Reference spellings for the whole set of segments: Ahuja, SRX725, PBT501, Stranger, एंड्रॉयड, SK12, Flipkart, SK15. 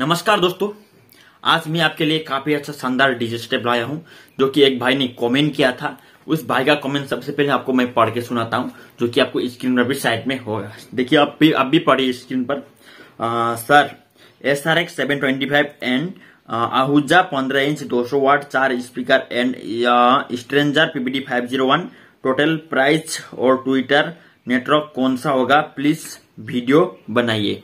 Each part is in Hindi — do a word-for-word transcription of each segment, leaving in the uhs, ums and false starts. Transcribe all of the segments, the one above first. नमस्कार दोस्तों, आज मैं आपके लिए काफी अच्छा शानदार डीजे स्टेप लाया हूं जो कि एक भाई ने कमेंट किया था। उस भाई का कमेंट सबसे पहले आपको मैं पढ़ के सुनाता हूं जो कि आपको स्क्रीन पर भी साइड में होगा। देखिए आप भी आप भी पढ़िए स्क्रीन पर। आ, sir S R X seven two five and Ahuja पंद्रह इंच दो सौ वाट चार speaker and stranger PBT five zero one, total price और ट्विटर नेटवर्क कौन सा होगा, प्लीज वीडियो बनाइए।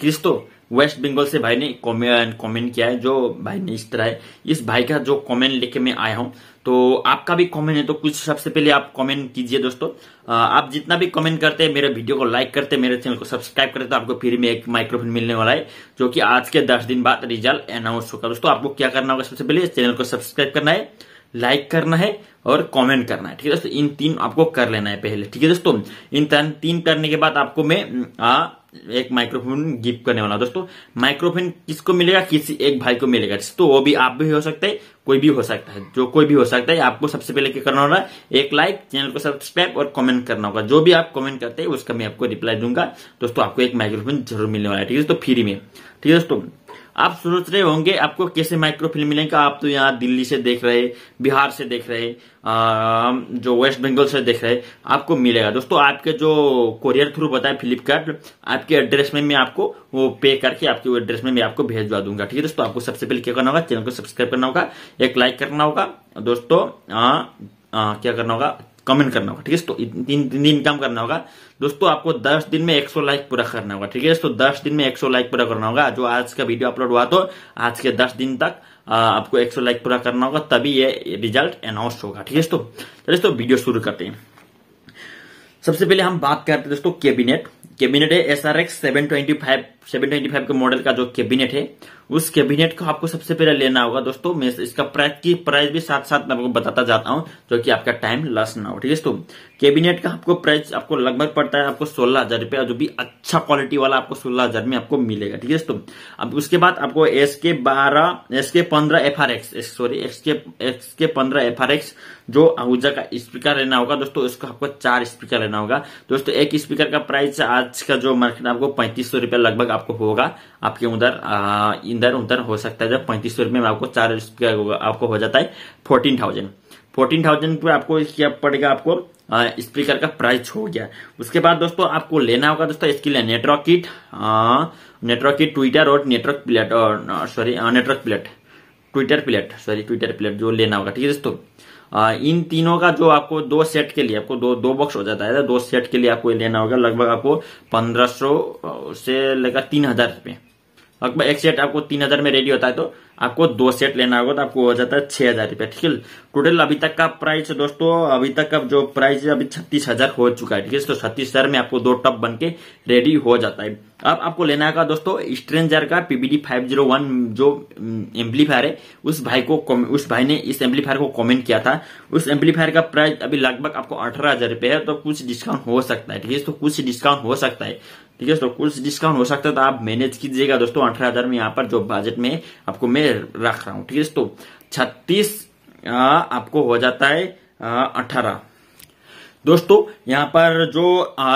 क्रिस्तो वेस्ट बंगाल से भाई ने कमेंट किया है। जो भाई ने इस तरह है, इस भाई का जो कमेंट लेके मैं आया हूँ, तो आपका भी कमेंट है तो कुछ सबसे पहले आप कमेंट कीजिए दोस्तों। आप जितना भी कमेंट करते हैं, मेरे वीडियो को लाइक करते हैं, मेरे चैनल को सब्सक्राइब करते हैं तो आपको फ्री में एक माइक्रोफोन मिलने वाला है जो कि आज के दस दिन बाद रिजल्ट अनाउंस होगा। दोस्तों आपको क्या करना होगा, सबसे पहले चैनल को सब्सक्राइब करना है, लाइक करना है और कमेंट करना है। ठीक है दोस्तों, इन तीन आपको कर लेना है पहले। ठीक है दोस्तों, इन तीन करने के बाद आपको मैं एक माइक्रोफोन गिफ्ट करने वाला। दोस्तों माइक्रोफोन किसको मिलेगा, किसी एक भाई को मिलेगा। तो वो भी आप भी हो सकता है, कोई भी हो सकता है, जो कोई भी हो सकता है। आपको सबसे पहले क्या करना होगा, एक लाइक, चैनल को सब्सक्राइब और कमेंट करना होगा। जो भी आप कमेंट करते हैं उसका मैं आपको रिप्लाई दूंगा। दोस्तों आपको एक माइक्रोफोन जरूर मिलने वाला है। ठीक है दोस्तों, फ्री में। ठीक है दोस्तों, आप सोच रहे होंगे आपको कैसे माइक्रोफोन मिलेगा। आप तो यहाँ दिल्ली से देख रहे, बिहार से देख रहे, आ, जो वेस्ट बंगाल से देख रहे, आपको मिलेगा दोस्तों। आपके जो कोरियर थ्रू बताए फ्लिपकार्ट, आपके एड्रेस में मैं आपको वो पे करके आपके एड्रेस में मैं आपको भेजवा दूंगा। ठीक है दोस्तों, आपको सबसे पहले क्या करना होगा, चैनल को सब्सक्राइब करना होगा, एक लाइक करना होगा दोस्तों, आ, आ, क्या करना होगा, कमेंट करना होगा। ठीक है दोस्तों, तीन दिन काम करना होगा दोस्तों। आपको दस दिन में एक सौ लाइक पूरा करना होगा। ठीक है दोस्तों, दस दिन में एक सौ लाइक पूरा करना होगा। जो आज का वीडियो अपलोड हुआ तो आज के दस दिन तक आ, आपको एक सौ लाइक पूरा करना होगा, तभी ये रिजल्ट अनाउंस होगा। ठीक है दोस्तों, चलिए दोस्तों वीडियो शुरू करते हैं। सबसे पहले हम बात करते हैं दोस्तों कैबिनेट। कैबिनेट है S R X seven two five के मॉडल का जो कैबिनेट है, उस कैबिनेट को आपको सबसे पहले लेना होगा दोस्तों। मैं इसका प्राइस की प्राइस भी साथ साथ मैं आपको बताता जाता हूं जो कि आपका टाइम लॉस ना हो। ठीक है दोस्तों, कैबिनेट का आपको प्राइस आपको लगभग पड़ता है आपको सोलह हजार रुपया, जो भी अच्छा क्वालिटी वाला आपको सोलह हजार में आपको मिलेगा। ठीक है दोस्तों, अब उसके बाद आपको एस के बारह एस के पंद्रह F R X sorry S K S K पंद्रह एफ आर एक्स जो आहूजा का स्पीकर लेना होगा दोस्तों। इसको आपको चार स्पीकर लेना होगा दोस्तों। एक स्पीकर का प्राइस आज का जो मार्केट आपको पैंतीस सौ रुपया लगभग आपको होगा, आपके उधर इधर उधर हो सकता है। जब पैंतीस सौ रुपये में आपको चार स्पीकर आपको हो जाता है फोर्टीन थाउजेंड फोर्टीन थाउजेंड पे आपको क्या पड़ेगा, आपको स्पीकर का प्राइस हो गया। उसके बाद दोस्तों आपको लेना होगा दोस्तों इसके लिए network kit, network kit tweeter और नेटवर्क प्लेट और sorry network plate tweeter plate sorry tweeter plate जो लेना होगा। ठीक है दोस्तों, आ, इन तीनों का जो आपको दो सेट के लिए आपको दो दो बॉक्स हो जाता है, दो सेट के लिए आपको लेना होगा। लगभग आपको पंद्रह सौ से लेकर तीन हजार रुपये, लगभग एक सेट आपको तीन हजार में रेडी होता है। तो आपको दो सेट लेना होगा तो आपको हो जाता है छह हजार रुपया। ठीक है, टोटल अभी तक का प्राइस दोस्तों, अभी तक का जो प्राइस है अभी छत्तीस हजार हो चुका है। ठीक है, तो छत्तीस हजार में आपको दो टप बन के रेडी हो जाता है। अब आपको लेना होगा दोस्तों स्ट्रेंजर का पीबीडी फाइव जीरो वन जो एम्पलीफायर है। उस भाई को उस भाई ने इस एम्पलीफायर को कॉमेंट किया था। उस एम्पलीफायर का प्राइस अभी लगभग आपको अठारह हजार रुपये है, तो कुछ डिस्काउंट हो सकता है। ठीक है, तो कुछ डिस्काउंट हो सकता है। ठीक है दोस्तों, कुछ डिस्काउंट हो सकता है, तो आप मैनेज कीजिएगा दोस्तों। अठारह हजार में यहाँ पर जो बजट में आपको मैं रख रहा हूँ। ठीक है दोस्तों, छत्तीस आपको हो जाता है अठारह। दोस्तों यहाँ पर जो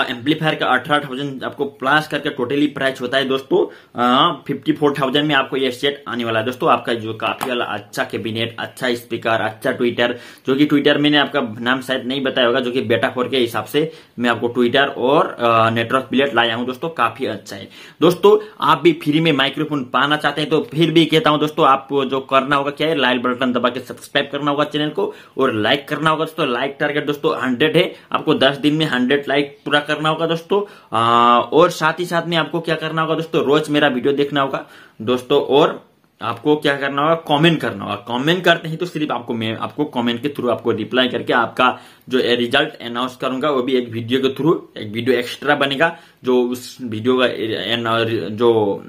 एम्पलीफायर का अठारह थाउजेंड आपको प्लस करके टोटली प्राइस होता है दोस्तों फिफ्टी फोर थाउजेंड में आपको ये सेट आने वाला है दोस्तों। आपका जो काफी वाला अच्छा कैबिनेट, अच्छा स्पीकर, अच्छा ट्विटर, जो कि ट्विटर मैंने आपका नाम शायद नहीं बताया होगा, जो कि बेटा फोर के हिसाब से मैं आपको ट्विटर और नेटवर्क प्लेट लाया हूँ दोस्तों, काफी अच्छा है दोस्तों। आप भी फ्री में माइक्रोफोन पाना चाहते हैं तो फिर भी कहता हूँ दोस्तों, आपको जो करना होगा क्या है, लाल बटन दबा के सब्सक्राइब करना होगा चैनल को और लाइक करना होगा दोस्तों। लाइक टारगेट दोस्तों हंड्रेड है, आपको दस दिन में हंड्रेड लाइक पूरा करना होगा दोस्तों। आ, और साथ ही साथ में आपको क्या करना होगा दोस्तों, रोज मेरा वीडियो देखना होगा दोस्तों और आपको क्या करना होगा, कमेंट करना होगा। कमेंट करते हैं तो सिर्फ आपको मैं आपको कमेंट के थ्रू आपको रिप्लाई करके आपका जो रिजल्ट अनाउंस करूंगा, वो भी एक वीडियो के थ्रू, एक वीडियो एक्स्ट्रा बनेगा जो उस वीडियो का जो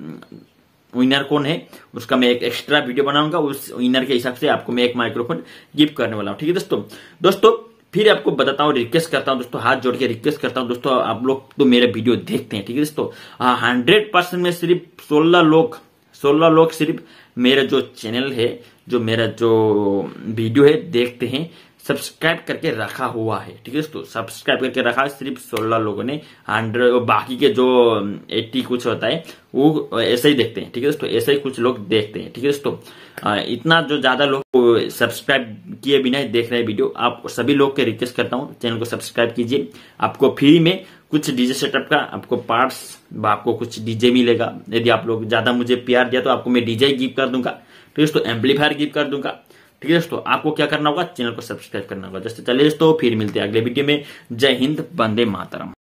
विनर कौन है उसका मैं एक एक्स्ट्रा वीडियो बनाऊंगा। उस विनर के हिसाब से आपको मैं एक माइक्रोफोन गिफ्ट करने वाला हूँ। ठीक है दोस्तों, दोस्तों फिर आपको बताता हूँ, रिक्वेस्ट करता हूँ दोस्तों, हाथ जोड़ के रिक्वेस्ट करता हूँ दोस्तों, आप लोग तो मेरे वीडियो देखते हैं। ठीक है दोस्तों, हंड्रेड परसेंट में सिर्फ सोलह लोग सोलह लोग सिर्फ मेरा जो चैनल है, जो मेरा जो वीडियो है देखते हैं। सब्सक्राइब करके रखा हुआ है, ठीक है दोस्तों। सब्सक्राइब करके रखा सिर्फ सोलह लोगों ने, हंड्रेड बाकी के जो एट्टी कुछ होता है वो ऐसे ही देखते हैं, ठीक है दोस्तों। ऐसे ही कुछ लोग देखते हैं, ठीक है दोस्तों। इतना जो ज्यादा लोग सब्सक्राइब किए बिना ही देख रहे हैं वीडियो, आप सभी लोग के रिक्वेस्ट करता हूँ चैनल को सब्सक्राइब कीजिए। आपको फ्री में कुछ डीजे सेटअप का आपको पार्ट्स व आपको कुछ डीजे मिलेगा। यदि आप लोग ज्यादा मुझे प्यार दिया तो आपको मैं डीजे गिफ्ट कर दूंगा, ठीक है दोस्तों। एम्पलीफायर गिफ्ट कर दूंगा, ठीक है दोस्तों। आपको क्या करना होगा, चैनल को सब्सक्राइब करना होगा दोस्तों। चलिए दोस्तों, फिर मिलते हैं अगले वीडियो में। जय हिंद, वंदे मातरम।